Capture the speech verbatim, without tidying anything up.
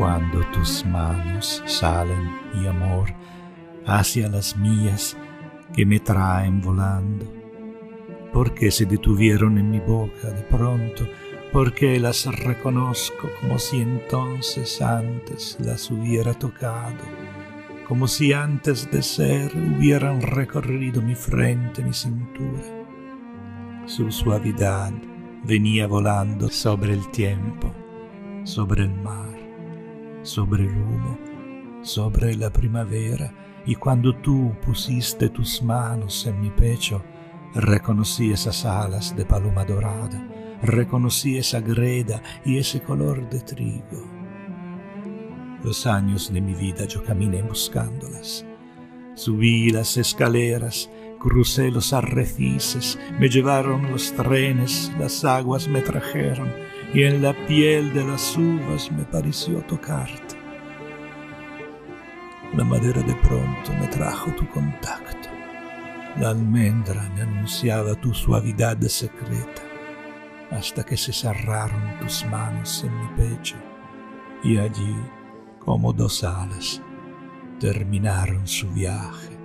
cuando tus manos salen, mi amor, hacia las mías que me traen volando. ¿Por qué se detuvieron en mi boca de pronto? ¿Por qué las reconozco como si entonces antes las hubiera tocado? Como si antes de ser hubieran recorrido mi frente, mi cintura. Su suavidad venía volando sobre el tiempo, sobre el mar, sobre el humo, sobre la primavera, y cuando tú pusiste tus manos en mi pecho, reconocí esas alas de paloma dorada, reconocí esa greda y ese color de trigo. Los años de mi vida yo caminé buscándolas. Subí las escaleras, crucé los arrecifes, me llevaron los trenes, las aguas me trajeron, y en la piel de las uvas me pareció tocarte. La madera de pronto me trajo tu contacto. La almendra me anunciaba tu suavidad secreta, hasta que se cerraron tus manos en mi pecho, y allí, como dos alas, terminaron su viaje.